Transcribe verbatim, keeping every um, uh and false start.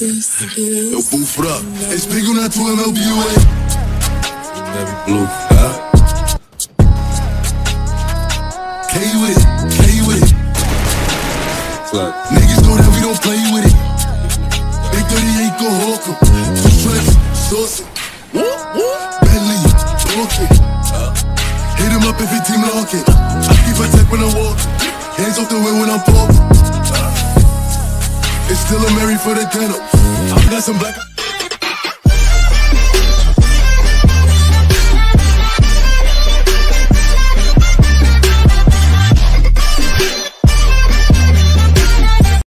Eu pulo furado, eles brigam na tua M L B way. Blue, huh? K you with it, K you with it. Niggas know that we don't play with it. Big thirty-eight go hawker. Two stripes, saucy. Bentley, walking. Hit him up if he team knocking. I keep a tech when I walk. Hands off the wind when I'm parked. It's still a Mary for the tenor. I got some black.